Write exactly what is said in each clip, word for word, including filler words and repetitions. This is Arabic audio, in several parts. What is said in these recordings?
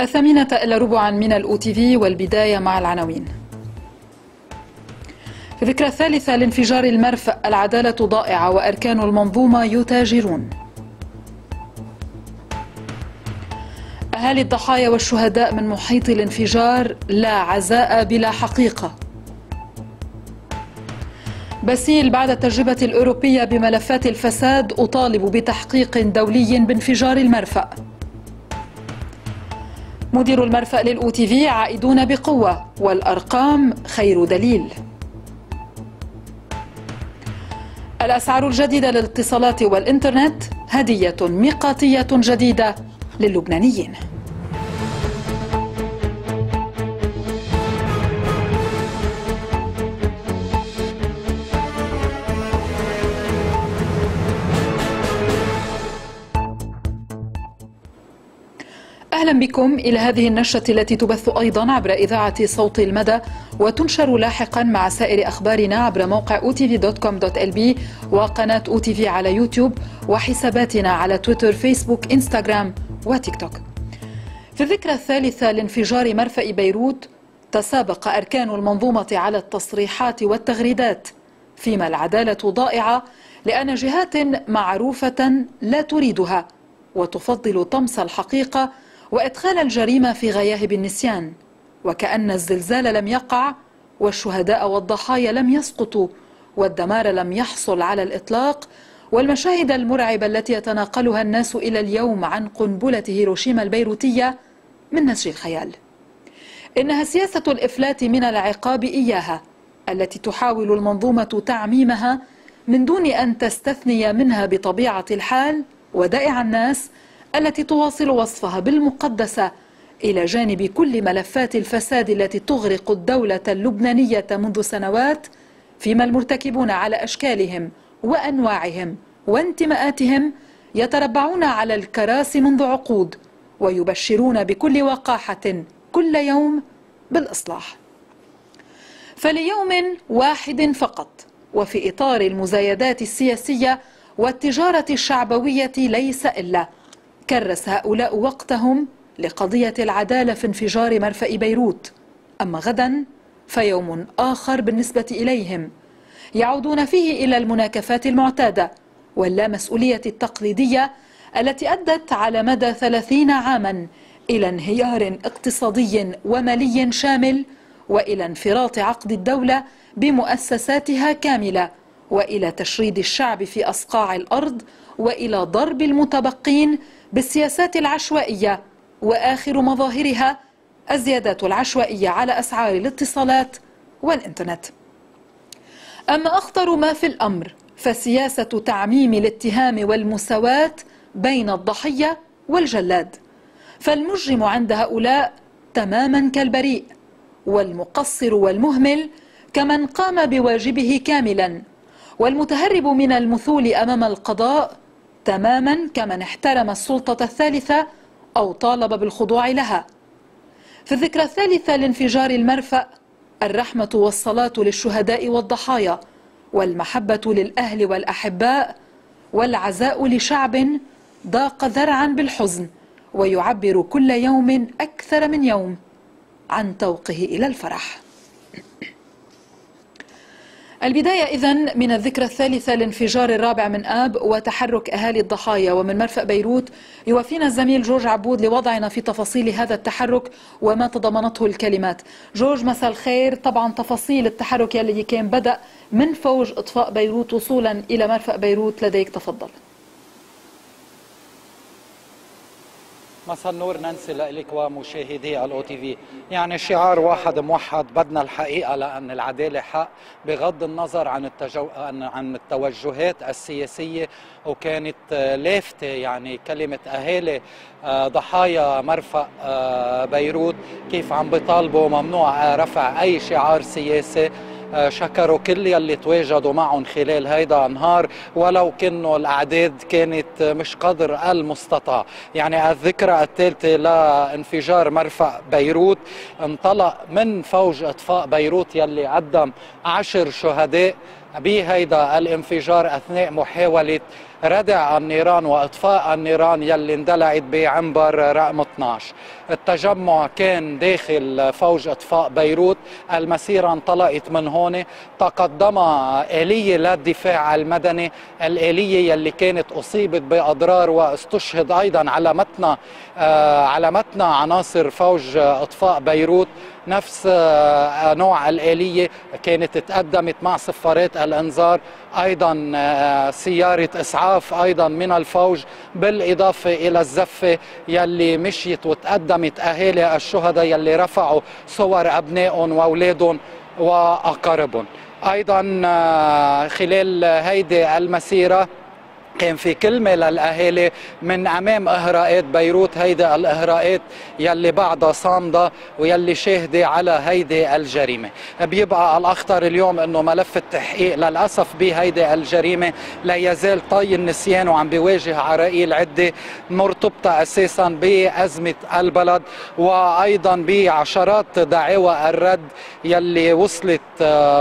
الثامنة إلى ربعا من الأو تي في، والبداية مع العناوين. في الذكرى الثالثة لانفجار المرفأ، العدالة ضائعة وأركان المنظومة يتاجرون. أهالي الضحايا والشهداء من محيط الانفجار، لا عزاء بلا حقيقة. باسيل بعد التجربة الأوروبية بملفات الفساد، أطالب بتحقيق دولي بانفجار المرفأ. مدير المرفأ للأو تي في، عائدون بقوة والأرقام خير دليل. الأسعار الجديدة للاتصالات والإنترنت، هدية ميقاتية جديدة للبنانيين. أهلا بكم إلى هذه النشرة التي تبث أيضا عبر إذاعة صوت المدى وتنشر لاحقا مع سائر أخبارنا عبر موقع او تي في دوت كوم دوت إل بي وقناة أو تي في على يوتيوب وحساباتنا على تويتر، فيسبوك، إنستغرام وتيك توك. في الذكرى الثالثة لانفجار مرفأ بيروت، تسابق أركان المنظومة على التصريحات والتغريدات، فيما العدالة ضائعة لأن جهات معروفة لا تريدها وتفضل طمس الحقيقة وإدخال الجريمة في غياهب النسيان، وكأن الزلزال لم يقع والشهداء والضحايا لم يسقطوا والدمار لم يحصل على الإطلاق، والمشاهد المرعبة التي يتناقلها الناس إلى اليوم عن قنبلة هيروشيما البيروتية من نسج الخيال. إنها سياسة الإفلات من العقاب إياها التي تحاول المنظومة تعميمها من دون أن تستثني منها بطبيعة الحال ودائع الناس التي تواصل وصفها بالمقدسة، إلى جانب كل ملفات الفساد التي تغرق الدولة اللبنانية منذ سنوات، فيما المرتكبون على أشكالهم وأنواعهم وانتماءاتهم يتربعون على الكراسي منذ عقود ويبشرون بكل وقاحة كل يوم بالإصلاح. فليوم واحد فقط، وفي إطار المزايدات السياسية والتجارة الشعبوية ليس إلا، كرس هؤلاء وقتهم لقضية العدالة في انفجار مرفأ بيروت. أما غدا فيوم آخر بالنسبة إليهم، يعودون فيه إلى المناكفات المعتادة واللامسؤولية التقليدية التي أدت على مدى ثلاثين عاما إلى انهيار اقتصادي ومالي شامل، وإلى انفراط عقد الدولة بمؤسساتها كاملة، وإلى تشريد الشعب في أصقاع الأرض، وإلى ضرب المتبقين بالسياسات العشوائية، وآخر مظاهرها الزيادات العشوائية على أسعار الاتصالات والإنترنت. أما أخطر ما في الأمر فسياسة تعميم الاتهام والمساواة بين الضحية والجلاد، فالمجرم عند هؤلاء تماما كالبريء، والمقصر والمهمل كمن قام بواجبه كاملا، والمتهرب من المثول أمام القضاء تماما كمن احترم السلطة الثالثة أو طالب بالخضوع لها. في الذكرى الثالثة لانفجار المرفأ، الرحمة والصلاة للشهداء والضحايا، والمحبة للأهل والأحباء، والعزاء لشعب ضاق ذرعا بالحزن ويعبر كل يوم أكثر من يوم عن طوقه إلى الفرح. البداية إذن من الذكرى الثالثة لانفجار الرابع من آب وتحرك أهالي الضحايا ومن مرفأ بيروت. يوافينا الزميل جورج عبود لوضعنا في تفاصيل هذا التحرك وما تضمنته الكلمات. جورج مساء الخير. طبعا تفاصيل التحرك الذي كان بدأ من فوج إطفاء بيروت وصولا إلى مرفأ بيروت لديك، تفضل. مساء النور ننسي لك ومشاهدي الأو تي في. يعني شعار واحد موحد، بدنا الحقيقة، لأن العدالة حق بغض النظر عن التجو... عن التوجهات السياسية. وكانت لافتة يعني كلمة أهالي ضحايا مرفأ بيروت كيف عم بيطالبوا ممنوع رفع أي شعار سياسي. شكروا كل يلي تواجدوا معهم خلال هيدا النهار ولو كانوا الأعداد كانت مش قدر المستطاع. يعني الذكرى الثالثة لانفجار مرفأ بيروت انطلق من فوج إطفاء بيروت يلي قدم عشر شهداء بهيدا الانفجار أثناء محاولة ردع النيران وإطفاء النيران يلي اندلعت بعنبر رقم اثناعش. التجمع كان داخل فوج إطفاء بيروت، المسيرة انطلقت من هون، تقدم آلية للدفاع المدني، الآلية يلي كانت أصيبت بأضرار واستشهد أيضا على متن على متن عناصر فوج إطفاء بيروت. نفس نوع الآلية كانت تقدمت مع صفارات الإنذار، أيضا سيارة إسعاف أيضا من الفوج، بالإضافة إلى الزفة يلي مشيت وتقدمت أهالي الشهداء يلي رفعوا صور أبنائهم وأولادهم وأقاربهم. أيضا خلال هيدي المسيرة كان في كلمة للأهالي من أمام إهراءات بيروت، هيدي الإهراءات يلي بعدها صامدة ويلي شاهدة على هيدي الجريمة. بيبقى الأخطر اليوم أنه ملف التحقيق للأسف بهيدي الجريمة لا يزال طي النسيان وعم بيواجه عرائيل عدة مرتبطة أساسا بأزمة البلد، وأيضا بعشرات دعاوى الرد يلي وصلت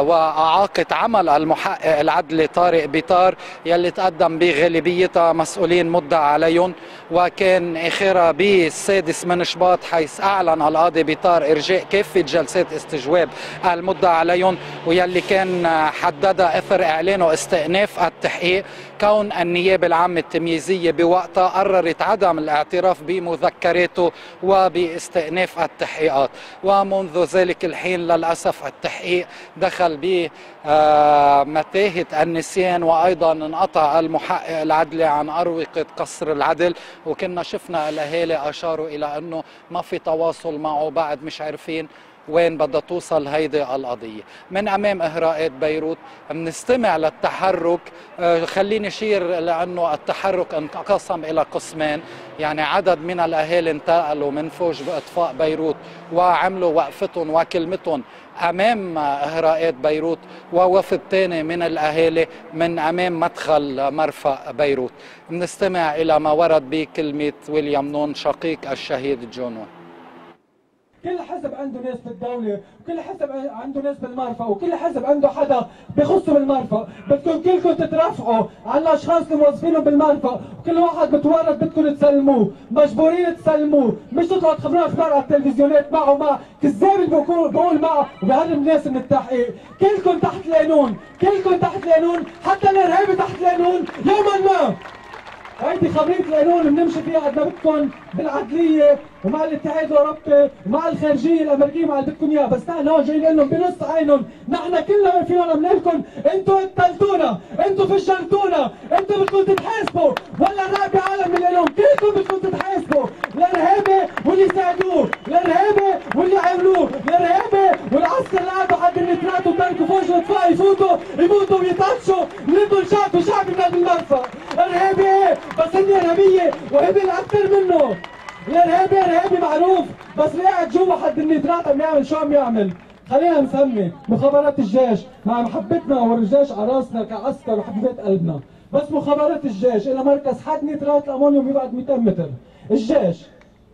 وأعاقت عمل المحقق العدلي طارق بيطار يلي تقدم بغير غالبيتها مسؤولين مدعى عليهم، وكان اخرها بالسادس من شباط حيث اعلن القاضي بيطار ارجاء كافه جلسات استجواب المدعى عليهم، ويلي كان حددها اثر اعلانه استئناف التحقيق، كون النيابه العامه التمييزيه بوقتها قررت عدم الاعتراف بمذكراته وباستئناف التحقيقات. ومنذ ذلك الحين للاسف التحقيق دخل بمتاهه النسيان، وايضا انقطع المحقق العدل عن أروقة قصر العدل، وكنا شفنا الأهالي أشاروا إلى أنه ما في تواصل معه بعد، مش عارفين وين بدها توصل هيدي القضية. من أمام إهراءات بيروت بنستمع للتحرك، خليني أشير لأنه التحرك انقسم إلى قسمين، يعني عدد من الأهالي انتقلوا من فوج بإطفاء بيروت وعملوا وقفتهم وكلمتهم أمام إهراءات بيروت، ووفد تاني من الأهالي من أمام مدخل مرفأ بيروت. بنستمع إلى ما ورد بكلمة ويليام نون شقيق الشهيد جونون. كل حزب عنده ناس بالدولة، وكل حزب عنده ناس بالمرفأ، وكل حزب عنده حدا بخصه بالمرفأ، بدكم كلكم تترفعوا على الأشخاص اللي موظفينهم بالمرفأ، وكل واحد بتورط بدكم تسلموه، مجبورين تسلموه، مش تطلعوا تخبرونا أخبار على التلفزيونات معه مع كذاب اللي بقول معه وبيهرب الناس من التحقيق، كلكم تحت قانون، كلكم تحت قانون، حتى الإرهابي تحت قانون يوما ما. هيدي خبرية القانون بنمشي فيها قد ما بدكم بالعدلية ومع الاتحاد الأوروبي ومع الخارجية الأمريكية مع اللي بدكم إياه، بس نحن هون جايين لهم بنص عينهم، نحن كلنا واقفين هون بنقول لكم أنتوا قتلتونا، أنتوا فجرتونا، أنتوا بدكم تتحاسبوا، ولا الرعب عالم من القانون، كلكم بدكم تتحاسبوا، الإرهابي واللي ساعدوه، الإرهابي واللي عملوه، الإرهابي والعسكر اللي قعدوا حد النترات وتركوا فوج الإطفاء يفوتوا يموتوا ويطرشوا، نبوا الشعب وشعب الناس بالمرفأ، إرهابي بس هن إرهابية وهبل أكثر منه. الارهابي ارهابي معروف، بس اللي قاعد جوا حد النيترات عم يعمل شو عم يعمل؟ خلينا نسمي مخابرات الجيش مع محبتنا والجيش على راسنا كعسكر وحبيبات قلبنا، بس مخابرات الجيش إلى مركز حد نيترات الامونيوم بيبعد مئتين متر، الجيش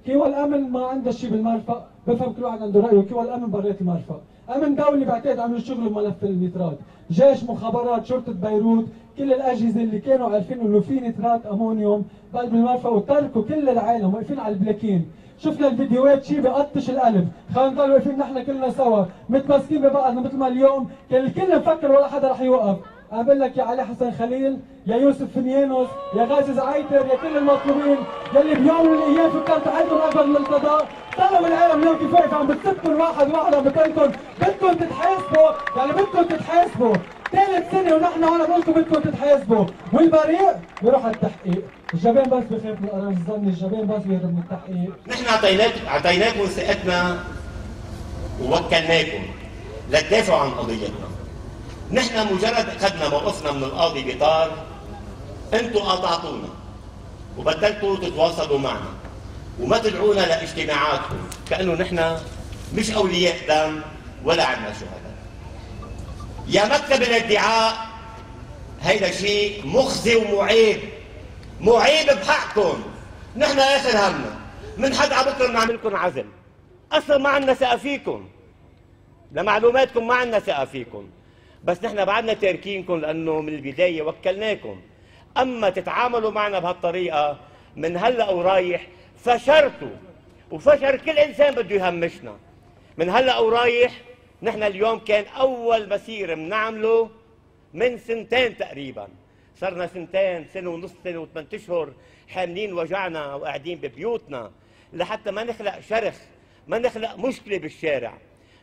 قوى الامن ما عنده شيء بالمرفأ، بفهم كل واحد عنده رأيه، قوى الامن برات المرفأ، امن دولي بعتقد عم يشتغلوا بملف النيترات، جيش مخابرات شرطة بيروت كل الاجهزه اللي كانوا عارفين انه في نترات امونيوم بقلب المرفأ وتركوا كل العالم واقفين على البلاكين، شفنا الفيديوهات شيء بقطش القلب، خلينا نضل واقفين نحن كلنا سوا متماسكين ببعضنا مثل ما اليوم كان الكل مفكر ولا حدا رح يوقف، عم بقول لك يا علي حسن خليل، يا يوسف فنيانوس، يا غازي زعيتر، يا كل المطلوبين يلي بيوم من الايام فكرت عندهم قبل الملتقى، طلعوا العالم اليوم كيف واقف عم بتسبكم واحد واحد عم بتقول بدكم تتحاسبوا، يعني بدكم تتحاسبوا، ثالث سنة ونحن هون بنقول لكم بدكم تتحاسبوا، والبريء بيروح على التحقيق، الجبان بس بخاف من قرار الظن، الجبان بس بيهرب من التحقيق. نحن اعطيناكم اعطيناكم ثقتنا ووكلناكم لتدافعوا عن قضيتنا. نحن مجرد اخذنا موقفنا من القاضي بيطار، انتم قاطعتونا وبدلتوا تتواصلوا معنا وما تدعونا لاجتماعاتكم، كانه نحن مش اولياء دم ولا عندنا شهداء. يا مكتب الادعاء هيدا شيء مخزي ومعيب، معيب بحقكم، نحن اخر همنا، من حد عبكرا نعملكم عزل، اصلا ما عندنا ثقه فيكم، لمعلوماتكم ما عندنا ثقه فيكم، بس نحن بعدنا تاركينكم لأنه من البداية وكلناكم، أما تتعاملوا معنا بهالطريقة من هلأ ورايح فشرتوا وفشر كل إنسان بده يهمشنا من هلأ ورايح. نحن اليوم كان أول مسير بنعمله من سنتين تقريباً، صرنا سنتين، سنة ونص، سنة وثمان أشهر حاملين وجعنا وقاعدين ببيوتنا لحتى ما نخلق شرخ، ما نخلق مشكلة بالشارع.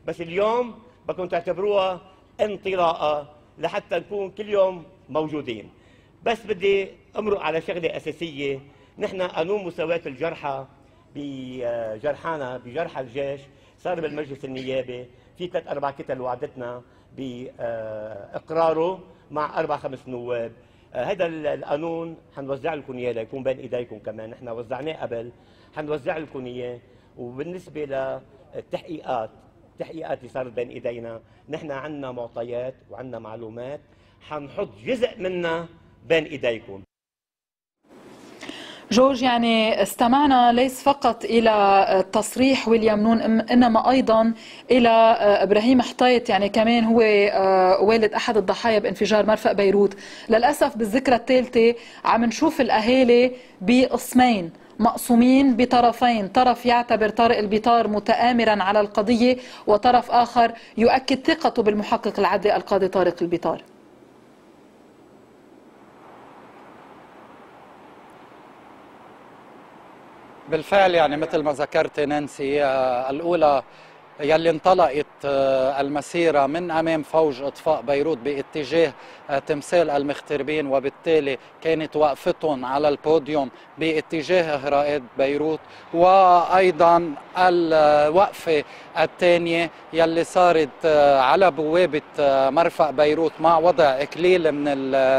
بس اليوم بدكم تعتبروها انطلاقة لحتى نكون كل يوم موجودين. بس بدي أمرق على شغلة أساسية، نحن قانون مساواة الجرحى بجرحانا بجرحى الجيش صار بالمجلس النيابي في ثلاث أربع كتل وعدتنا بإقراره مع أربع خمس نواب. هذا القانون حنوزع لكم اياه ليكون بين ايديكم، كمان نحن وزعناه قبل، حنوزع لكم اياه. وبالنسبه للتحقيقات، التحقيقات اللي صارت بين ايدينا نحن عندنا معطيات وعندنا معلومات، حنحط جزء منها بين ايديكم. جورج، يعني استمعنا ليس فقط إلى تصريح ويليام نون إنما أيضا إلى إبراهيم حطايط، يعني كمان هو والد أحد الضحايا بانفجار مرفأ بيروت. للأسف بالذكرى الثالثة عم نشوف الأهالي بقسمين مقسومين بطرفين، طرف يعتبر طارق البيطار متآمرا على القضية وطرف آخر يؤكد ثقته بالمحقق العدلي القاضي طارق البيطار. بالفعل يعني مثل ما ذكرت نانسي، الأولى يلي انطلقت المسيرة من أمام فوج إطفاء بيروت باتجاه تمثال المغتربين، وبالتالي كانت وقفتهم على البوديوم باتجاه إغراءات بيروت، وأيضا الوقفة الثانية يلي صارت على بوابة مرفأ بيروت مع وضع إكليل من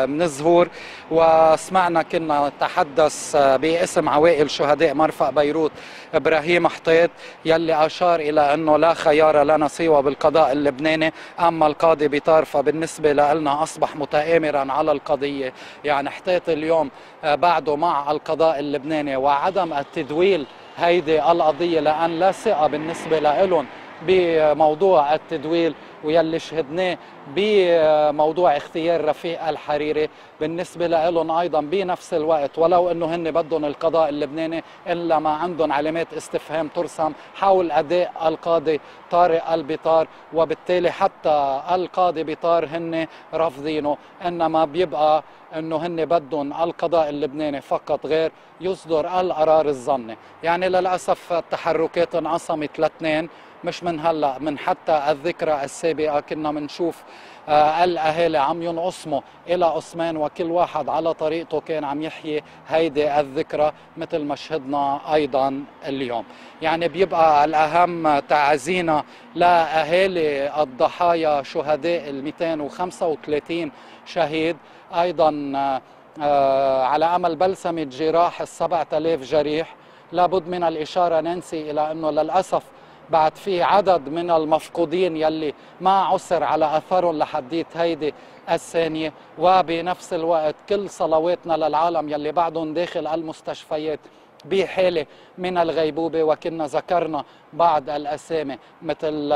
من الزهور. وسمعنا كنا نتحدث باسم عوائل شهداء مرفأ بيروت إبراهيم حطايط يلي أشار إلى أنه لا خيار لنا سوى بالقضاء اللبناني، أما القاضي بيطار فبالنسبة لنا أصبح متآمرا على القضية. يعني حطيت اليوم بعده مع القضاء اللبناني وعدم التدويل هيدي القضية لأن لا ثقة بالنسبة لهم بموضوع التدويل، ويلي شهدناه بموضوع اختيار رفيق الحريري بالنسبة لهم أيضا بنفس الوقت، ولو أنه هن بدهم القضاء اللبناني إلا ما عندهم علامات استفهام ترسم حول أداء القاضي طارق البيطار، وبالتالي حتى القاضي بيطار هن رافضينه، إنما بيبقى أنه هن بدهم القضاء اللبناني فقط غير يصدر القرار الظني. يعني للأسف التحركات انقسمت لاثنين، مش من هلا، من حتى الذكرى السابقه كنا بنشوف آه الاهالي عم ينقسموا الى قسمين وكل واحد على طريقته كان عم يحيي هيدي الذكرى مثل ما شهدنا ايضا اليوم. يعني بيبقى الاهم تعزينا لاهالي الضحايا شهداء ال مئتين وخمسة وثلاثين شهيد، ايضا آه على امل بلسمه جراح ال سبعة آلاف جريح. لابد من الاشاره ننسي الى انه للاسف بعد في عدد من المفقودين يلي ما عسر على أثرهم لحديت هيدي الثانية، وبنفس الوقت كل صلواتنا للعالم يلي بعدهم داخل المستشفيات بحالة من الغيبوبة. وكنا ذكرنا بعض الأسامي مثل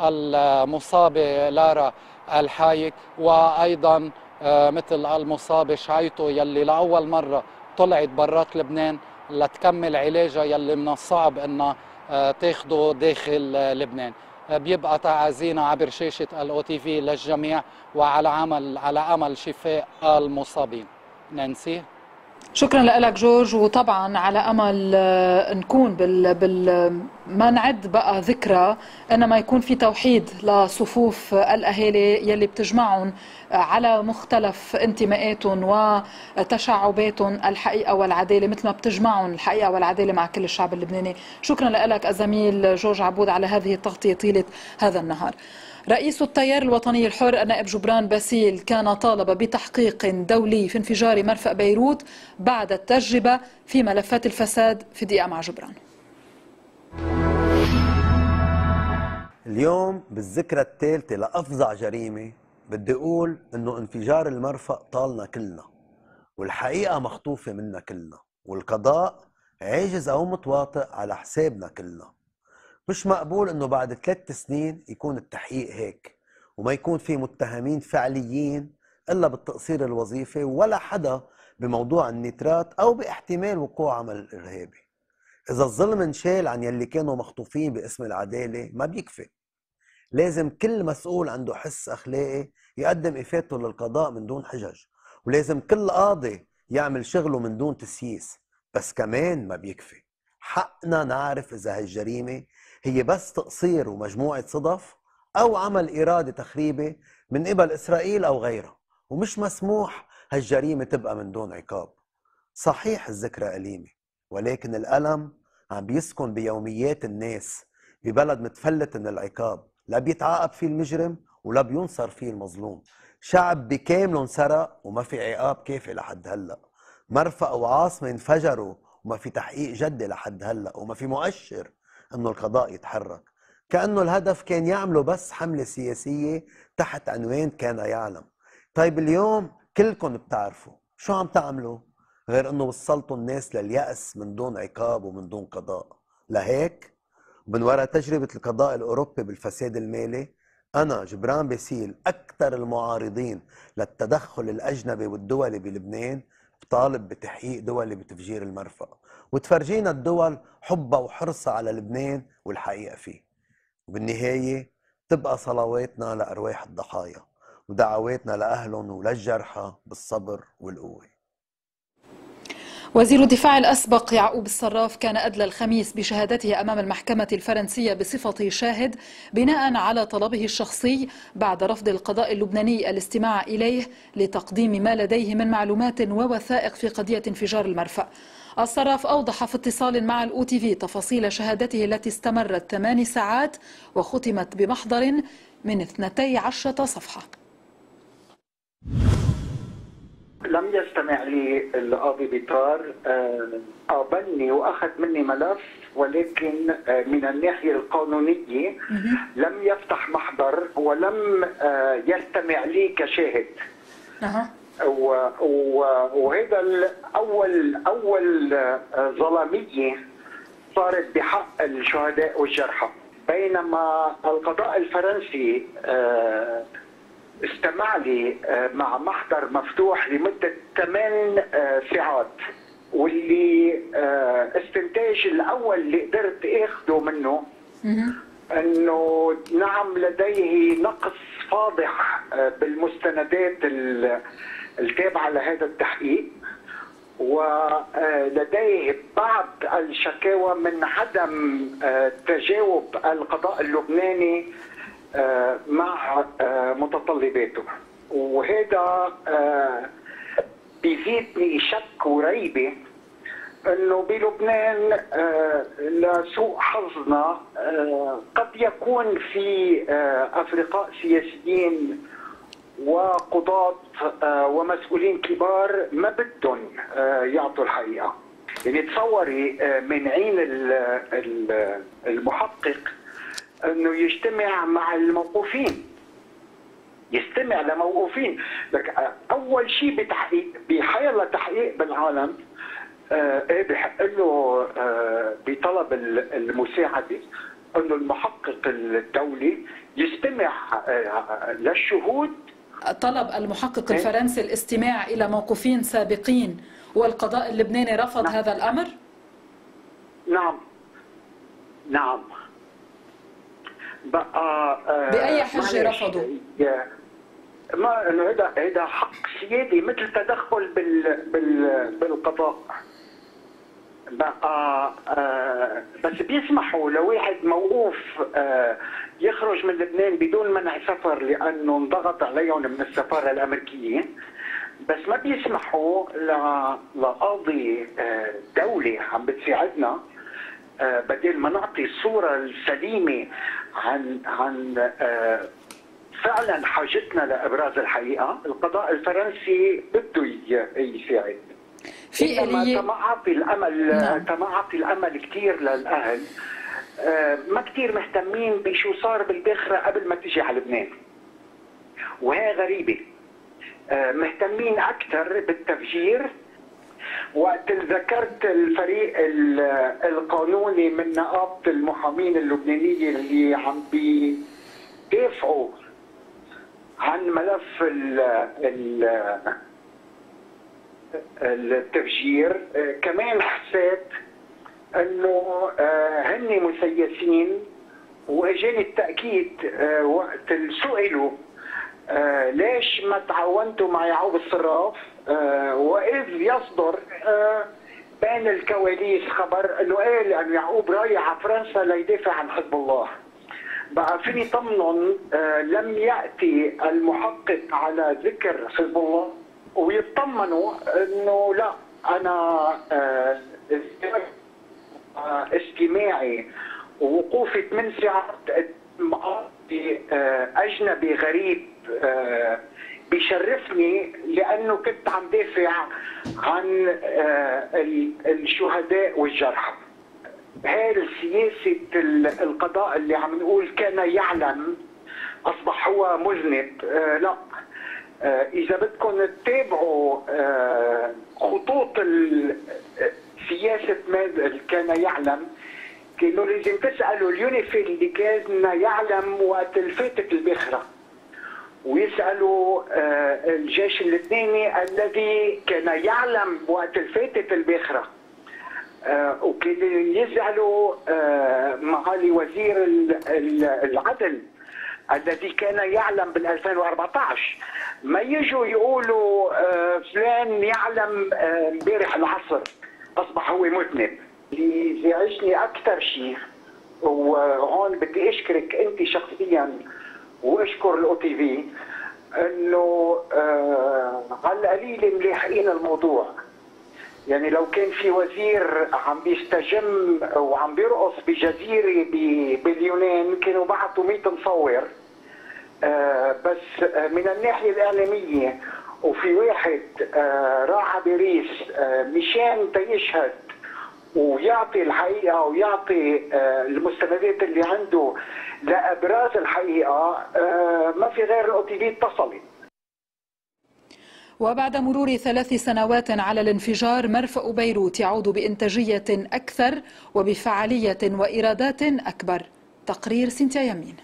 المصابة لارا الحايك، وأيضا مثل المصابة شعيطو يلي لأول مرة طلعت برات لبنان لتكمل علاجها يلي من الصعب أنها تاخده داخل لبنان. بيبقى تعازينا عبر شاشة الأو تي في للجميع وعلى عمل على أمل شفاء المصابين. نانسي، شكرا لك جورج، وطبعا على أمل نكون بال, بال... ما نعد بقى ذكرى إنما يكون في توحيد لصفوف الأهالي يلي بتجمعهم على مختلف انتماءاتهم وتشعباتهم الحقيقة والعدالة، مثل ما بتجمعهم الحقيقة والعدالة مع كل الشعب اللبناني. شكرا لك الزميل جورج عبود على هذه التغطية طيلة هذا النهار. رئيس التيار الوطني الحر النائب جبران باسيل كان طالب بتحقيق دولي في انفجار مرفأ بيروت بعد التجربة في ملفات الفساد. في دقيقة مع جبران. اليوم بالذكرى الثالثة لأفظع جريمة بدي أقول إنه انفجار المرفأ طالنا كلنا، والحقيقة مخطوفة منا كلنا، والقضاء عاجز أو متواطئ على حسابنا كلنا. مش مقبول إنه بعد ثلاث سنين يكون التحقيق هيك، وما يكون في متهمين فعليين إلا بالتقصير الوظيفي ولا حدا بموضوع النترات أو باحتمال وقوع عمل إرهابي. إذا الظلم انشال عن يلي كانوا مخطوفين باسم العدالة ما بيكفي، لازم كل مسؤول عنده حس أخلاقي يقدم إفادته للقضاء من دون حجج، ولازم كل قاضي يعمل شغله من دون تسييس. بس كمان ما بيكفي، حقنا نعرف إذا هالجريمة هي بس تقصير ومجموعة صدف أو عمل إرادة تخريبي من قبل إسرائيل أو غيرها، ومش مسموح هالجريمة تبقى من دون عقاب. صحيح الذكرى أليمة، ولكن الألم عم بيسكن بيوميات الناس ببلد متفلت من العقاب، لا بيتعاقب فيه المجرم ولا بينصر فيه المظلوم. شعب بكامله انسرق وما في عقاب كافي لحد هلأ، مرفق وعاصمة انفجروا وما في تحقيق جدي لحد هلأ، وما في مؤشر أنه القضاء يتحرك. كأنه الهدف كان يعمله بس حملة سياسية تحت عنوان كان يعلم. طيب اليوم كلكم بتعرفوا شو عم تعملوا، غير أنه وصلتوا الناس لليأس من دون عقاب ومن دون قضاء. لهيك من وراء تجربة القضاء الأوروبي بالفساد المالي، أنا جبران باسيل أكثر المعارضين للتدخل الأجنبي والدولي بلبنان بطالب بتحقيق دولي بتفجير المرفأ، وتفرجينا الدول حبها وحرصها على لبنان والحقيقة فيه. وبالنهاية تبقى صلواتنا لأرواح الضحايا ودعواتنا لأهلهم وللجرحى بالصبر والقوة. وزير الدفاع الأسبق يعقوب الصراف كان أدلى الخميس بشهادته أمام المحكمة الفرنسية بصفة شاهد بناء على طلبه الشخصي بعد رفض القضاء اللبناني الاستماع إليه لتقديم ما لديه من معلومات ووثائق في قضية انفجار المرفأ. الصراف أوضح في اتصال مع الأو تي في تفاصيل شهادته التي استمرت ثمان ساعات وختمت بمحضر من اثنتي عشرة صفحة. لم يستمع لي القاضي بيطار، قابلني واخذ مني ملف، ولكن من الناحيه القانونيه لم يفتح محضر ولم يستمع لي كشاهد. وهذا اول اول ظلاميه صارت بحق الشهداء والجرحى، بينما القضاء الفرنسي استمع لي مع محضر مفتوح لمدة ثمان ساعات، واللي استنتاج الأول اللي قدرت أخذه منه أنه نعم لديه نقص فاضح بالمستندات التابعة لهذا التحقيق، ولديه بعض الشكاوى من عدم تجاوب القضاء اللبناني مع متطلباته، وهذا بيزيدني شك وريبه انه بلبنان لسوء حظنا قد يكون في افرقاء سياسيين وقضاة ومسؤولين كبار ما بدهم يعطوا الحقيقه. يعني تصوري من عين المحقق انه يجتمع مع الموقوفين، يستمع لموقوفين. لك اول شيء بتحقيق بحيلا تحقيق بالعالم ايه بحق له بطلب المساعده انه المحقق الدولي يستمع للشهود. طلب المحقق الفرنسي الاستماع الى موقوفين سابقين والقضاء اللبناني رفض. نعم. هذا الامر. نعم نعم بقى بأي حجة رفضوا؟ ما انه هذا هذا حق سيادي مثل تدخل بال بال بالقضاء. بقى بس بيسمحوا لواحد موقوف يخرج من لبنان بدون منع سفر لانه انضغط عليهم من السفاره الامريكيه، بس ما بيسمحوا لقاضي دولي عم بتساعدنا بدل ما نعطي الصورة السليمة عن عن فعلا حاجتنا لإبراز الحقيقة. القضاء الفرنسي بده يساعد في إلية. تمعطي الأمل. نعم. تمعطي الأمل كتير للأهل، ما كتير مهتمين بشو صار بالبخرة قبل ما تيجي على لبنان، وهي غريبة. مهتمين أكثر بالتفجير. وقت ذكرت الفريق القانوني من نقابة المحامين اللبنانية اللي عم بيدافعوا عن ملف ال ال التفجير. كمان حسيت انه هن مسيسين، واجاني التاكيد وقت سئلوا ليش ما تعاونتوا مع يعقوب الصراف، واذ يصدر بين الكواليس خبر انه قال انه يعقوب رايح على فرنسا ليدافع عن حزب الله. بقى فيني طمنن لم ياتي المحقق على ذكر حزب الله، ويطمنوا انه لا انا اجتماعي ووقوفي ثمان ساعات مقابل اجنبي غريب بيشرفني، لانه كنت عم دافع عن الشهداء والجرحى. هاي سياسة القضاء اللي عم نقول كان يعلم اصبح هو مذنب. لا، اذا بدكم تتابعوا خطوط سياسة ماذا كان يعلم، كانوا لازم تسالوا اليونيفي اللي كان يعلم وقت الفاتت البخرة، ويسالوا الجيش اللبناني الذي كان يعلم وقت الفاتت البخرة، وكان يزعلوا معالي وزير العدل الذي كان يعلم بال ألفين وأربعطعش. ما يجوا يقولوا فلان يعلم امبارح العصر اصبح هو مذنب. اللي زعجني اكثر شيء، وهون بدي اشكرك انت شخصيا واشكر الاو تي في، انه على القليل ملاحقين الموضوع. يعني لو كان في وزير عم بيستجم وعم بيرقص بجزيره باليونان كانوا بعثوا مئة مصور. آه بس من الناحيه الاعلاميه، وفي واحد آه راح على باريس آه مشان تيشهد ويعطي الحقيقه ويعطي آه المستندات اللي عنده لابراز الحقيقه، آه ما في غير الاو تي في اتصلت. وبعد مرور ثلاث سنوات على الانفجار، مرفأ بيروت يعود بإنتاجية أكثر وبفعالية وإيرادات أكبر. تقرير سنتيا يمين.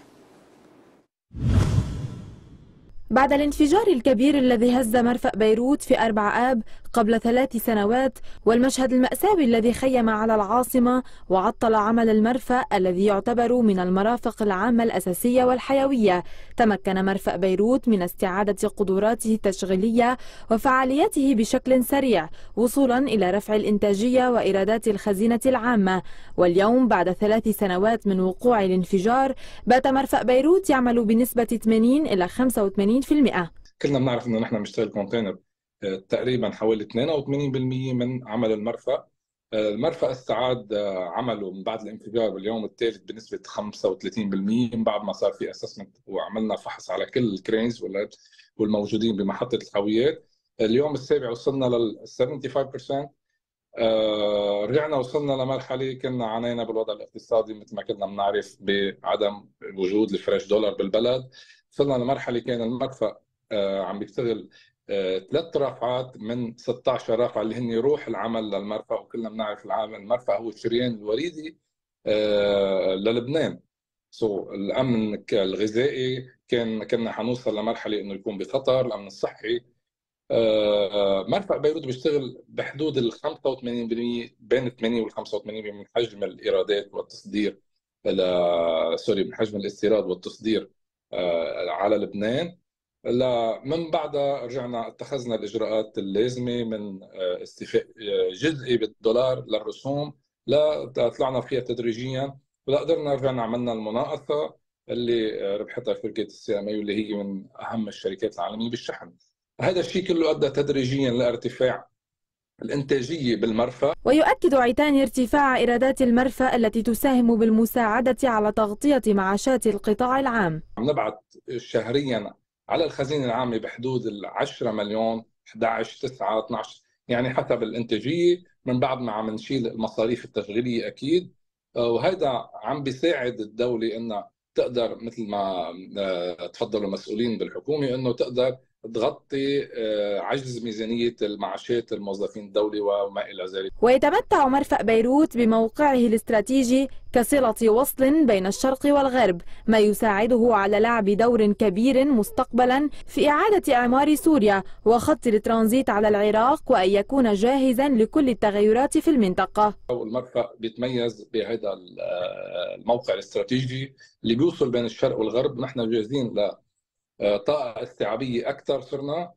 بعد الانفجار الكبير الذي هز مرفأ بيروت في أربعة آب قبل ثلاث سنوات، والمشهد المأساوي الذي خيم على العاصمة وعطل عمل المرفأ الذي يعتبر من المرافق العامة الأساسية والحيوية، تمكن مرفأ بيروت من استعادة قدراته التشغيلية وفعاليته بشكل سريع، وصولا إلى رفع الإنتاجية وإيرادات الخزينة العامة. واليوم بعد ثلاث سنوات من وقوع الانفجار، بات مرفأ بيروت يعمل بنسبة ثمانين إلى خمسة وثمانين بالمئة. كلنا بنعرف انه نحن بنشتغل كونتينر تقريبا حوالي اثنين وثمانين بالمئة من عمل المرفأ. المرفأ استعاد عمله من بعد الانفجار باليوم الثالث بنسبه خمسة وثلاثين بالمئة، من بعد ما صار في اسسمنت وعملنا فحص على كل الكرينز والموجودين بمحطه الحاويات. اليوم السابع وصلنا لل خمسة وسبعين بالمئة. رجعنا وصلنا لمرحله كنا عانينا بالوضع الاقتصادي مثل ما كنا بنعرف بعدم وجود الفريش دولار بالبلد. وصلنا لمرحله كان المرفأ عم بيشتغل ثلاث رافعات من ستة عشر رافعه اللي هن روح العمل للمرفأ، وكلنا بنعرف العمل المرفأ هو الشريان الوريدي للبنان. سو الامن الغذائي كان كنا حنوصل لمرحله انه يكون بخطر، الامن الصحي. مرفأ بيروت بيشتغل بحدود ال خمسة وثمانين بالمئة، بين ثمانين وال خمسة وثمانين بالمئة من حجم الايرادات والتصدير سوري من حجم الاستيراد والتصدير على لبنان. من بعدها رجعنا اتخذنا الاجراءات اللازمه من استيفاء جزئي بالدولار للرسوم، لا طلعنا فيها تدريجيا، ولا قدرنا رجعنا عملنا المناقصه اللي ربحتها شركه السي ام اي واللي هي من اهم الشركات العالميه بالشحن. هذا الشيء كله ادى تدريجيا لارتفاع الانتاجيه بالمرفأ. ويؤكد عيتان ارتفاع ايرادات المرفأ التي تساهم بالمساعده على تغطيه معاشات القطاع العام. عم نبعث شهريا على الخزينه العامه بحدود ال عشرة مليون، أحد عشر، تسعة، اثني عشر، يعني حسب الانتاجيه، من بعد ما عم نشيل المصاريف التشغيليه اكيد. وهذا عم بيساعد الدوله انها تقدر مثل ما تفضلوا المسؤولين بالحكومه انه تقدر تغطي عجز ميزانية المعاشات الموظفين الدولي وما إلى ذلك. ويتمتع مرفأ بيروت بموقعه الاستراتيجي كصلة وصل بين الشرق والغرب، ما يساعده على لعب دور كبير مستقبلا في إعادة إعمار سوريا وخط الترانزيت على العراق، وأن يكون جاهزا لكل التغيرات في المنطقة. المرفأ بيتميز بهذا الموقع الاستراتيجي اللي بيوصل بين الشرق والغرب. نحن جاهزين ل طاقة استيعابية أكثر، صرنا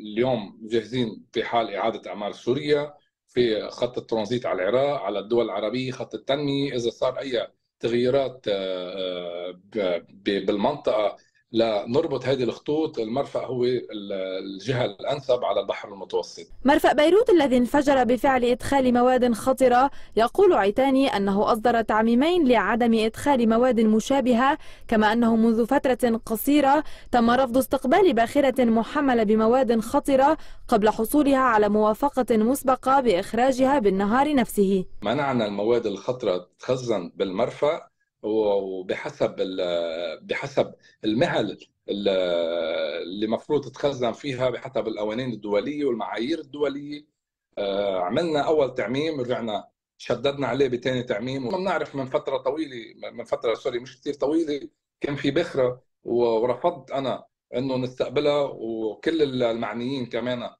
اليوم جاهزين في حال إعادة أعمار سوريا، في خط الترانزيت على العراق، على الدول العربية، خط التنمية. إذا صار أي تغييرات بالمنطقة لنربط هذه الخطوط، المرفأ هو الجهة الأنسب على البحر المتوسط. مرفأ بيروت الذي انفجر بفعل إدخال مواد خطرة، يقول عيتاني أنه أصدر تعميمين لعدم إدخال مواد مشابهة، كما أنه منذ فترة قصيرة تم رفض استقبال باخرة محملة بمواد خطرة قبل حصولها على موافقة مسبقة بإخراجها بالنهار نفسه. منعنا المواد الخطرة تخزن بالمرفأ، وبحسب بحسب المهل اللي مفروض تتخزن فيها بحسب القوانين الدوليه والمعايير الدوليه. عملنا اول تعميم، رجعنا شددنا عليه بثاني تعميم، وبنعرف من فتره طويله من فتره سوري مش كثير طويله كان في بخره، ورفضت انا انه نستقبلها، وكل المعنيين كمان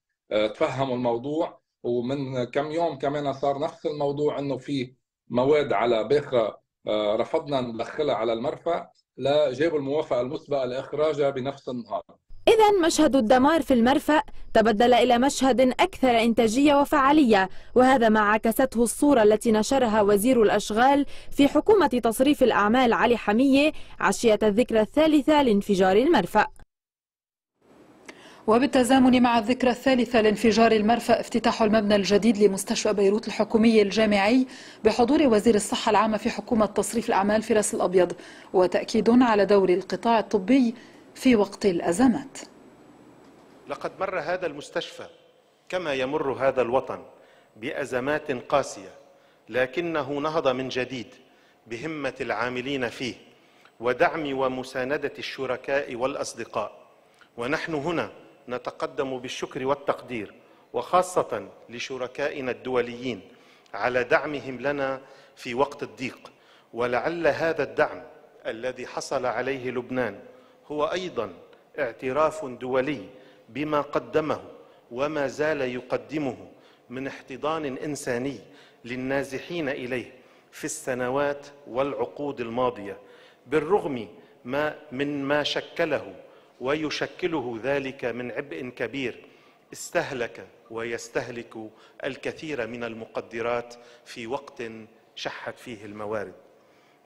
تفهموا الموضوع. ومن كم يوم كمان صار نفس الموضوع، انه في مواد على بخره رفضنا ندخلها على المرفأ، لا جابوا الموافقة المسبقة لإخراجها بنفس النهار. إذن مشهد الدمار في المرفأ تبدل إلى مشهد أكثر إنتاجية وفعالية، وهذا ما عكسته الصورة التي نشرها وزير الأشغال في حكومة تصريف الأعمال علي حمية عشية الذكرى الثالثة لانفجار المرفأ. وبالتزامن مع الذكرى الثالثة لانفجار المرفأ، افتتاح المبنى الجديد لمستشفى بيروت الحكومي الجامعي بحضور وزير الصحة العامة في حكومة تصريف الأعمال فراس الأبيض، وتأكيد على دور القطاع الطبي في وقت الأزمات. لقد مر هذا المستشفى كما يمر هذا الوطن بأزمات قاسية، لكنه نهض من جديد بهمة العاملين فيه ودعم ومساندة الشركاء والأصدقاء، ونحن هنا نتقدم بالشكر والتقدير، وخاصة لشركائنا الدوليين على دعمهم لنا في وقت الضيق. ولعل هذا الدعم الذي حصل عليه لبنان هو أيضا اعتراف دولي بما قدمه وما زال يقدمه من احتضان إنساني للنازحين إليه في السنوات والعقود الماضية، بالرغم ما من ما شكله ويشكله ذلك من عبء كبير استهلك ويستهلك الكثير من المقدرات في وقت شحت فيه الموارد.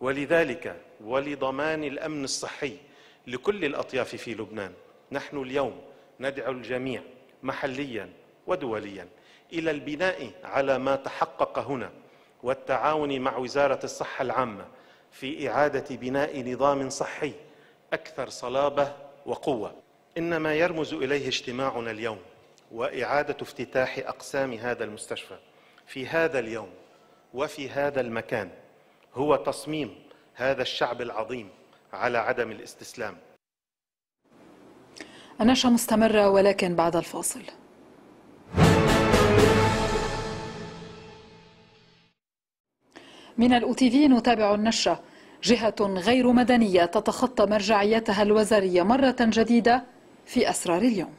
ولذلك ولضمان الأمن الصحي لكل الأطياف في لبنان، نحن اليوم ندعو الجميع محليا ودوليا إلى البناء على ما تحقق هنا، والتعاون مع وزارة الصحة العامة في إعادة بناء نظام صحي أكثر صلابة وقوة. إنما يرمز إليه اجتماعنا اليوم وإعادة افتتاح أقسام هذا المستشفى في هذا اليوم وفي هذا المكان هو تصميم هذا الشعب العظيم على عدم الاستسلام. النشرة مستمرة ولكن بعد الفاصل. من الأو تي في نتابع النشرة. جهة غير مدنية تتخطى مرجعيتها الوزارية مرة جديدة في أسرار اليوم.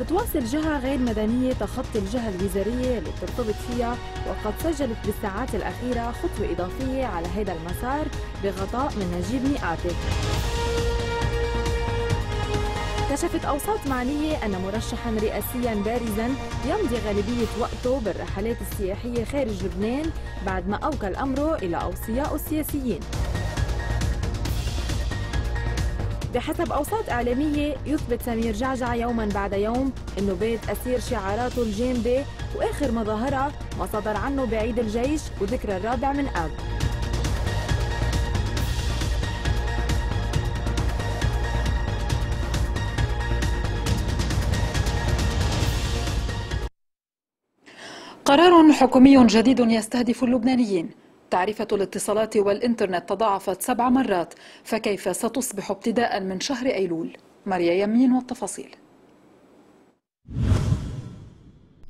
بتواصل جهة غير مدنية تخطي الجهة الوزارية اللي بترتبط فيها، وقد سجلت بالساعات الأخيرة خطوة إضافية على هذا المسار بغطاء من نجيب ميقاتي. كشفت أوساط معنية أن مرشحاً رئاسياً بارزاً يمضي غالبية وقته بالرحلات السياحية خارج لبنان، بعد ما أوكل أمره إلى أوصيائه السياسيين. بحسب أوساط إعلامية، يثبت سمير جعجع يوماً بعد يوم أنه بيت أسير شعاراته الجامدة، وآخر مظاهرة ما صدر عنه بعيد الجيش وذكرى الرابع من آب. قرار حكومي جديد يستهدف اللبنانيين. تعرفة الاتصالات والإنترنت تضاعفت سبع مرات، فكيف ستصبح ابتداء من شهر أيلول؟ ماريا يمين والتفاصيل.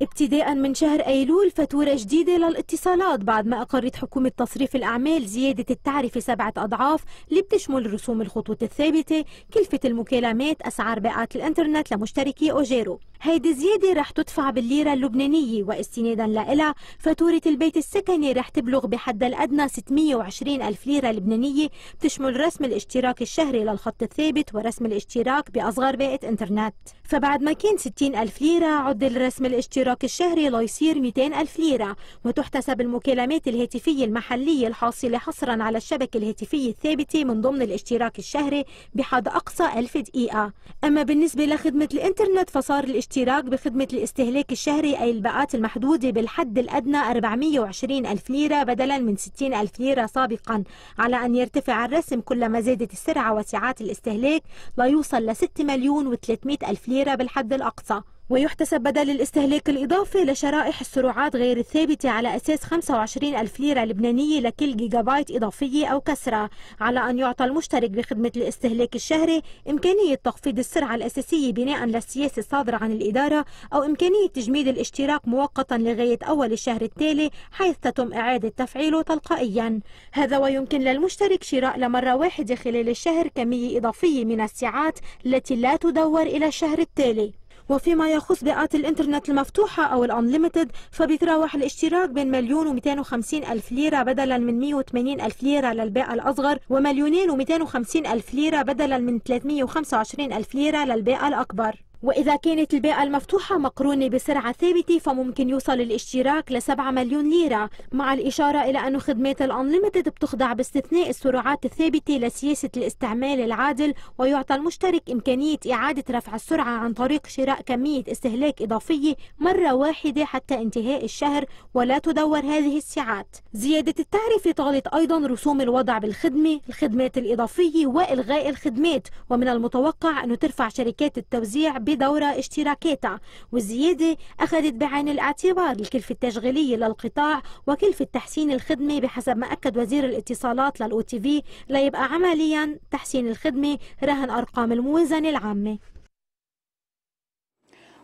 ابتداء من شهر أيلول فاتورة جديدة للاتصالات بعد ما أقرت حكومة تصريف الأعمال زيادة التعرفة سبعة أضعاف اللي بتشمل رسوم الخطوط الثابتة، كلفة المكالمات، أسعار باقات الإنترنت لمشتركي أوجيرو. هيدي الزيادة رح تدفع بالليرة اللبنانية، واستنادا لإلها فاتورة البيت السكني رح تبلغ بحد الأدنى ستمئة وعشرين ألف ليرة لبنانية، بتشمل رسم الاشتراك الشهري للخط الثابت ورسم الاشتراك بأصغر باقة إنترنت. فبعد ما كان ستين ألف ليرة عدل رسم الاشتراك الشهري ليصير مئتين ألف ليرة، وتحتسب المكالمات الهاتفية المحلية الحاصلة حصرا على الشبكة الهاتفية الثابتة من ضمن الاشتراك الشهري بحد أقصى ألف دقيقة. أما بالنسبة لخدمة الإنترنت فصار الاشتراك بخدمة الاستهلاك الشهري أي الباقات المحدودة بالحد الأدنى أربعمئة وعشرين ألف ليرة بدلا من ستين ألف ليرة سابقا، على أن يرتفع الرسم كلما زادت السرعة وسعات الاستهلاك ليوصل لستة مليون وثلاثمئة ألف ليرة بالحد الأقصى. ويحتسب بدل الاستهلاك الإضافي لشرائح السرعات غير الثابتة على أساس خمسة وعشرين ألف ليرة لبنانية لكل جيجا بايت إضافية أو كسرة، على أن يعطى المشترك بخدمة الاستهلاك الشهري إمكانية تخفيض السرعة الأساسية بناء للسياسة الصادرة عن الإدارة، أو إمكانية تجميد الاشتراك مؤقتا لغاية أول الشهر التالي حيث تتم إعادة تفعيله تلقائيا. هذا ويمكن للمشترك شراء لمرة واحدة خلال الشهر كمية إضافية من الساعات التي لا تدور إلى الشهر التالي. وفيما يخص باقات الانترنت المفتوحة أو الانليمتد فبيتراوح الاشتراك بين مليون ومئتين وخمسين ألف ليرة بدلا من مئة وثمانين ألف ليرة للباقة الأصغر، ومليونين ومئتين وخمسين ألف ليرة بدلا من ثلاثمئة وخمسة وعشرين ألف ليرة للباقة الأكبر. وإذا كانت الباقة المفتوحة مقرونة بسرعة ثابتة فممكن يوصل الاشتراك لسبعة مليون ليرة، مع الإشارة إلى أن خدمات الأنليمتد بتخضع باستثناء السرعات الثابتة لسياسة الاستعمال العادل، ويعطى المشترك إمكانية إعادة رفع السرعة عن طريق شراء كمية استهلاك إضافية مرة واحدة حتى انتهاء الشهر ولا تدور هذه الساعات. زيادة التعرفة طالت أيضا رسوم الوضع بالخدمة، الخدمات الإضافية وإلغاء الخدمات، ومن المتوقع أن ترفع شركات التوزيع بدورة اشتراكاتها. والزيادة أخذت بعين الاعتبار الكلفة التشغيلية للقطاع وكلفة تحسين الخدمة بحسب ما أكد وزير الاتصالات للأو تي في، ليبقى عمليا تحسين الخدمة رهن أرقام الموازنة العامة.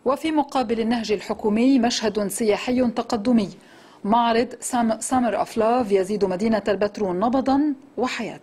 وفي مقابل النهج الحكومي مشهد سياحي تقدمي، معرض سامر اوف لوف يزيد مدينة البترون نبضا وحياة.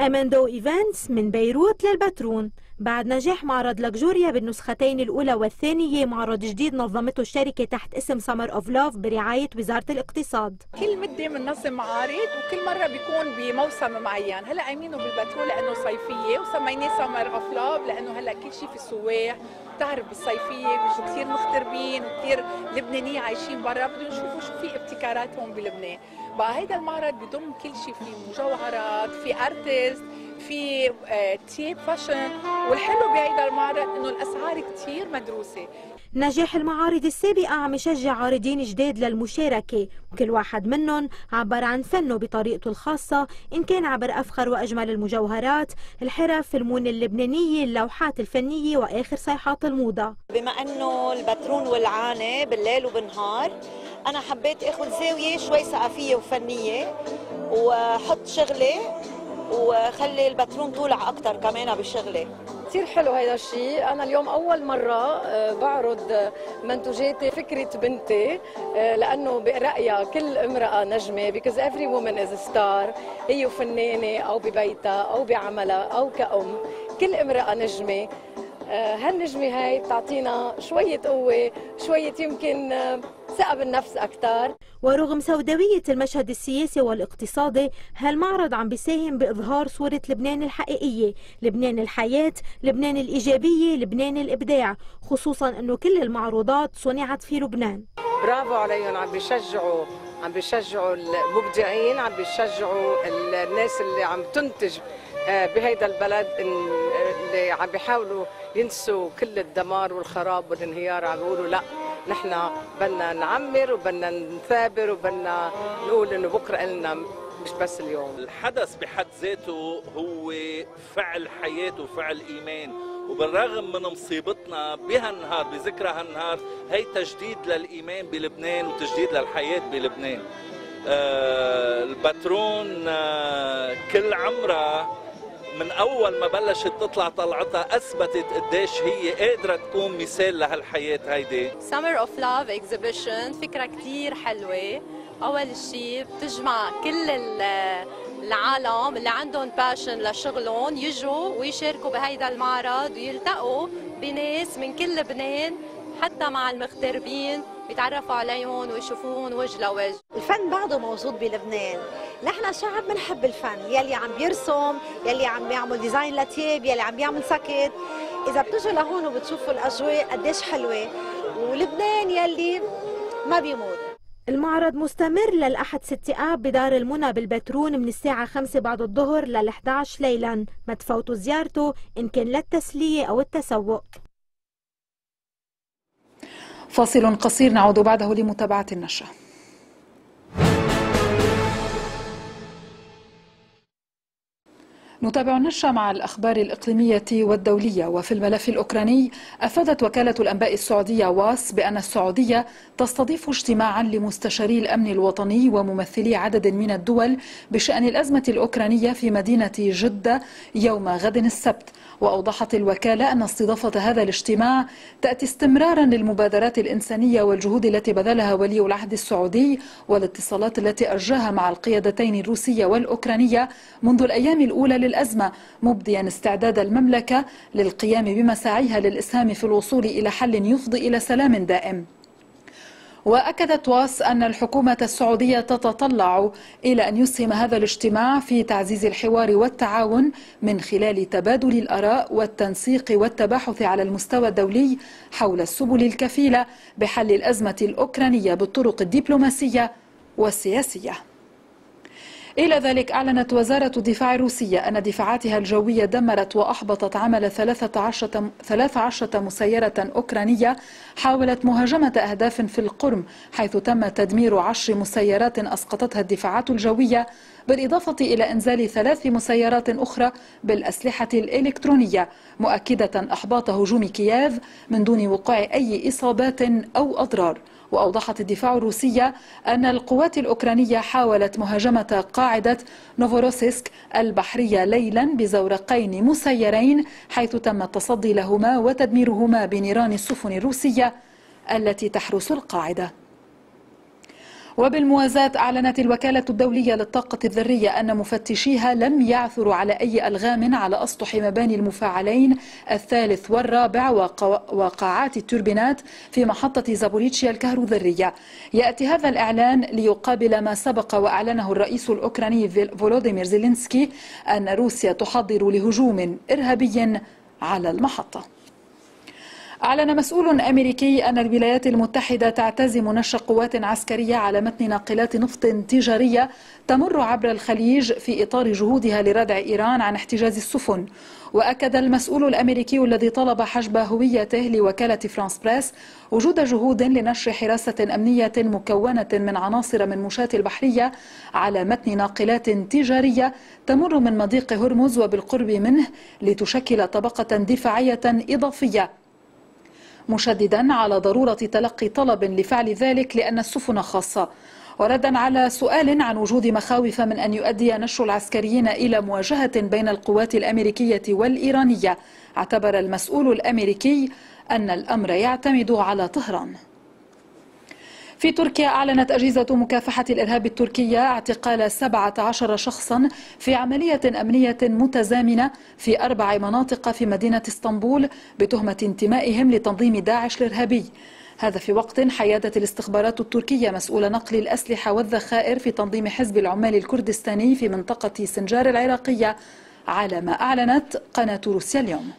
أماندو ايفنتس من بيروت للبترون. بعد نجاح معرض لكجوريا بالنسختين الأولى والثانية، معرض جديد نظمته الشركة تحت اسم سامر اوف لوف برعاية وزارة الاقتصاد. كل مدة بننظم معارض وكل مرة بيكون بموسم معين، هلا عاملينه بالبترول لأنه صيفية وسميناه سامر اوف لوف لأنه هلا كل شيء في السواح، بتعرف بالصيفية بيجوا كثير مغتربين وكثير لبنانية عايشين برا بدهم يشوفوا شو في ابتكارات هون بلبنان، بقى هيدا المعرض بضم كل شيء، فيه مجوهرات، في ارتست، في تياب فاشن، والحلو بهيدا المعرض انه الاسعار كثير مدروسه. نجاح المعارض السابقه عم يشجع عارضين جداد للمشاركه، وكل واحد منهم عبر عن فنه بطريقته الخاصه، ان كان عبر افخر واجمل المجوهرات، الحرف، المونه اللبنانيه، اللوحات الفنيه واخر صيحات الموضه. بما انه البترون والعانه بالليل وبالنهار، انا حبيت اخذ زاويه شوي ثقافيه وفنيه واحط شغله وخلي البترون طولع اكثر كمان بشغله. كثير حلو هيدا الشيء، انا اليوم اول مره بعرض منتوجاتي فكره بنتي، لانه برايها كل امراه نجمه because every woman is a star، هي فنانه او ببيتها او بعملها او كأم، كل امراه نجمه. هالنجمه هاي بتعطينا شويه قوه، شويه يمكن ثقة بالنفس أكثر. ورغم سوداوية المشهد السياسي والاقتصادي، هالمعرض عم بيساهم بإظهار صورة لبنان الحقيقية، لبنان الحياة، لبنان الإيجابية، لبنان الإبداع، خصوصاً أنه كل المعروضات صنعت في لبنان. برافو عليهم، عم بيشجعوا عم بيشجعوا المبدعين، عم بيشجعوا الناس اللي عم تنتج بهيدا البلد، اللي عم بيحاولوا ينسوا كل الدمار والخراب والانهيار، عم بيقولوا لا نحن بدنا نعمر وبدنا نثابر وبدنا نقول انه بكره النا مش بس اليوم. الحدث بحد ذاته هو فعل حياه وفعل ايمان وبالرغم من مصيبتنا بهالنهار بذكرى هالنهار هي تجديد للإيمان بلبنان وتجديد للحياة بلبنان. آه الباترون آه كل عمرها من أول ما بلشت تطلع طلعتها أثبتت قديش هي قادرة تكون مثال لهالحياة هيدي. سامر اوف لوف اكزيبيشن فكرة كتير حلوة. أول شيء بتجمع كل العالم اللي عندهم باشن لشغلهم يجوا ويشاركوا بهيدا المعرض ويلتقوا بناس من كل لبنان حتى مع المغتربين بيتعرفوا عليهم ويشوفوهم وجه لوجه. الفن بعده موجود بلبنان، نحن شعب بنحب الفن، يلي عم بيرسم، يلي عم بيعمل ديزاين لتياب، يلي عم بيعمل سكت، إذا بتجوا لهون وبتشوفوا الأجواء قديش حلوة، ولبنان يلي ما بيموت. المعرض مستمر للأحد ستة آب بدار المنى بالبترون من الساعة خمسة بعد الظهر لل إحدى عشر ليلا، ما تفوتوا زيارته إن كان للتسلية أو التسوق. فاصل قصير نعود بعده لمتابعة النشرة. نتابع النشرة مع الأخبار الإقليمية والدولية. وفي الملف الأوكراني أفادت وكالة الأنباء السعودية واس بأن السعودية تستضيف اجتماعا لمستشاري الأمن الوطني وممثلي عدد من الدول بشأن الأزمة الأوكرانية في مدينة جدة يوم غد السبت. وأوضحت الوكالة أن استضافة هذا الاجتماع تأتي استمرارا للمبادرات الإنسانية والجهود التي بذلها ولي العهد السعودي والاتصالات التي أجراها مع القيادتين الروسية والأوكرانية منذ الأيام الأولى للأزمة، مبديا استعداد المملكة للقيام بمساعيها للإسهام في الوصول إلى حل يفضي إلى سلام دائم. وأكدت واس أن الحكومة السعودية تتطلع إلى أن يسهم هذا الاجتماع في تعزيز الحوار والتعاون من خلال تبادل الآراء والتنسيق والتباحث على المستوى الدولي حول السبل الكفيلة بحل الأزمة الأوكرانية بالطرق الدبلوماسية والسياسية. إلى ذلك أعلنت وزارة الدفاع الروسية أن دفاعاتها الجوية دمرت وأحبطت عمل ثلاث عشرة مسيرة أوكرانية حاولت مهاجمة أهداف في القرم، حيث تم تدمير عشر مسيرات أسقطتها الدفاعات الجوية، بالإضافة إلى إنزال ثلاث مسيرات أخرى بالأسلحة الإلكترونية، مؤكدة إحباط هجوم كييف من دون وقوع أي إصابات أو أضرار. وأوضحت الدفاع الروسية أن القوات الأوكرانية حاولت مهاجمة قاعدة نوفوروسيسك البحرية ليلا بزورقين مسيرين، حيث تم التصدي لهما وتدميرهما بنيران السفن الروسية التي تحرس القاعدة. وبالموازاة أعلنت الوكالة الدولية للطاقة الذرية أن مفتشيها لم يعثروا على أي ألغام على أسطح مباني المفاعلين الثالث والرابع وقاعات التوربينات في محطة زابوريتشيا الكهروذرية. يأتي هذا الإعلان ليقابل ما سبق وأعلنه الرئيس الأوكراني فولوديمير زيلينسكي أن روسيا تحضر لهجوم إرهابي على المحطة. أعلن مسؤول أمريكي أن الولايات المتحدة تعتزم نشر قوات عسكرية على متن ناقلات نفط تجارية تمر عبر الخليج في إطار جهودها لردع إيران عن احتجاز السفن. وأكد المسؤول الأمريكي الذي طلب حجب هويته لوكالة فرانس بريس وجود جهود لنشر حراسة أمنية مكونة من عناصر من مشاة البحرية على متن ناقلات تجارية تمر من مضيق هرمز وبالقرب منه لتشكل طبقة دفاعية إضافية، مشددا على ضرورة تلقي طلب لفعل ذلك لأن السفن خاصة. وردا على سؤال عن وجود مخاوف من أن يؤدي نشر العسكريين إلى مواجهة بين القوات الأمريكية والإيرانية، اعتبر المسؤول الأمريكي أن الأمر يعتمد على طهران. في تركيا أعلنت أجهزة مكافحة الإرهاب التركية اعتقال سبعة عشر شخصا في عملية أمنية متزامنة في أربع مناطق في مدينة اسطنبول بتهمة انتمائهم لتنظيم داعش الإرهابي. هذا في وقت حيادت الاستخبارات التركية مسؤول نقل الأسلحة والذخائر في تنظيم حزب العمال الكردستاني في منطقة سنجار العراقية، على ما أعلنت قناة روسيا اليوم.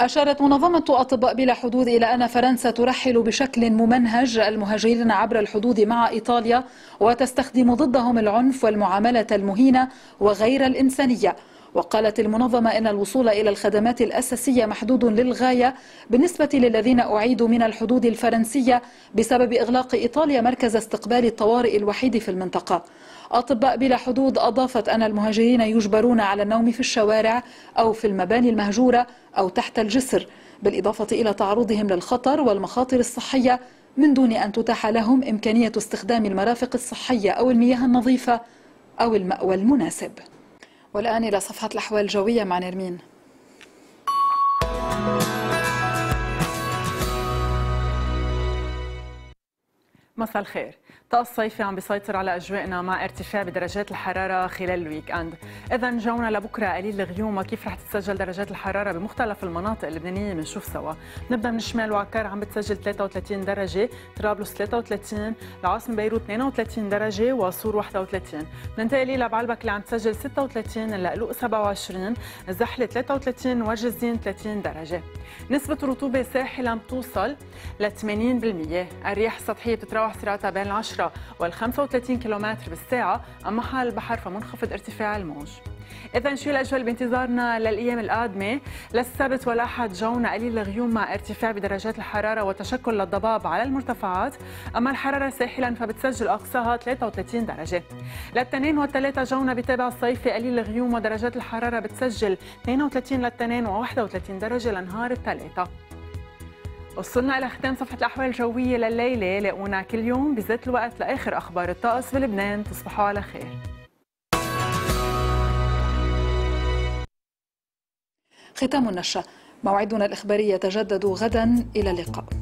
أشارت منظمة أطباء بلا حدود إلى أن فرنسا ترحل بشكل ممنهج المهاجرين عبر الحدود مع إيطاليا وتستخدم ضدهم العنف والمعاملة المهينة وغير الإنسانية. وقالت المنظمة إن الوصول إلى الخدمات الأساسية محدود للغاية بالنسبة للذين أعيدوا من الحدود الفرنسية بسبب إغلاق إيطاليا مركز استقبال الطوارئ الوحيد في المنطقة. أطباء بلا حدود أضافت أن المهاجرين يجبرون على النوم في الشوارع أو في المباني المهجورة أو تحت الجسر، بالإضافة إلى تعرضهم للخطر والمخاطر الصحية من دون أن تتاح لهم إمكانية استخدام المرافق الصحية أو المياه النظيفة أو المأوى المناسب. والآن إلى صفحة الأحوال الجوية مع نرمين. مساء الخير. الطقس الصيفي عم بيسيطر على اجوائنا مع ارتفاع بدرجات الحراره خلال الويك اند، اذا جونا لبكره قليل الغيوم وكيف رح تتسجل درجات الحراره بمختلف المناطق اللبنانيه بنشوف سوا، بنبدا من الشمال وعكار عم بتسجل ثلاثة وثلاثين درجه، طرابلس ثلاثة وثلاثين، العاصمه بيروت اثنين وثلاثين درجه وصور واحد وثلاثين، بننتقل الى بعلبك اللي عم تسجل ستة وثلاثين، اللقلوق سبعة وعشرين، الزحله ثلاثة وثلاثين وجزين ثلاثين درجه. نسبه الرطوبه الساحل عم توصل ل ثمانين بالمئة، الرياح السطحيه بتتراوح سرعتها بين العشرة والخمسة وثلاثين كيلومتر بالساعة، أما حال البحر فمنخفض ارتفاع الموج. إذا شو الأجواء اللي بانتظارنا للأيام القادمة؟ للسبت والأحد جونا قليل الغيوم مع ارتفاع بدرجات الحرارة وتشكل الضباب على المرتفعات، أما الحرارة ساحلا فبتسجل أقصاها ثلاثة وثلاثين درجة. للتنين والثلاثة جونا بتابع الصيفي قليل الغيوم ودرجات الحرارة بتسجل اثنين وثلاثين للتنين وواحد وثلاثين درجة لنهار الثلاثة. وصلنا إلى ختام صفحة الأحوال الجوية لليلة، لاقونا كل يوم بذات الوقت لآخر أخبار الطقس بلبنان، تصبحوا على خير. ختام النشرة، موعدنا الإخباري يتجدد غدا، إلى اللقاء.